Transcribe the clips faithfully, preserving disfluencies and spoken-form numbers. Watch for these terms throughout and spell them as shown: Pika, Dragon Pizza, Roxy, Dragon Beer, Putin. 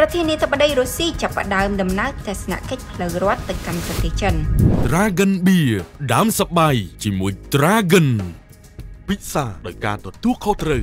Dragon Beer ดามสบายជាមួយ Dragon Pizza ដោយការទទួលខុសត្រូវ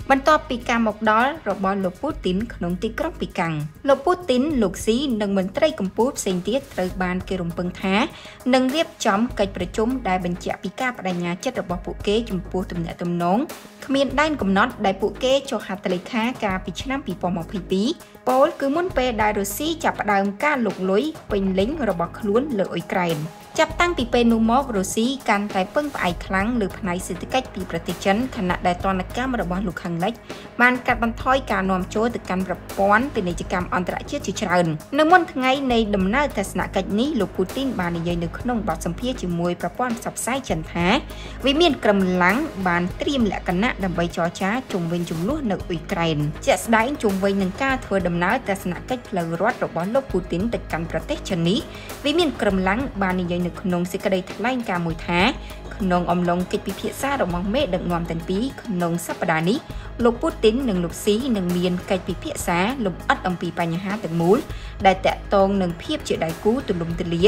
bàn to Pika một đó rồi bỏ lô Putin nông tí cướp Pika lô Putin Roxy nâng mình tây cầm bút xin tiết rồi bàn kia rồng băng thá nâng riệp chấm cách bờ chôm đại bình chạ Pika và đại nhà ចិត្តរបស់ពួកគេចំពោះទំនាក់ទំនងគ្មានដែនកំណត់ដែលពួកគេចុះហត្ថលេខាការពីឆ្នាំពី ចាប់តាំងពីពេលនោះមករុស្ស៊ីកាន់តែពឹងផ្អែកខ្លាំងលើផ្នែកសេដ្ឋកិច្ចពីប្រទេសចិនខណៈដែលទណ្ឌកម្មរបស់លោកខាងលិចបានកាត់បន្ថយការនាំចូលទៅកាន់ប្រព័ន្ធពាណិជ្ជកម្មអន្តរជាតិជាច្រើន ក្នុងអំឡុងកិច្ចពិភាក្សារបស់មេដឹកនាំទាំងពីរក្នុងសប្តាហ៍នេះលោកពូទីននិងរុស្ស៊ីនឹងមានកិច្ចពិភាក្សាលម្អិតអំពីបញ្ហាទាំងមូលដែលតាក់ទងនឹងភាពជាដៃគូទំនុំទលាយ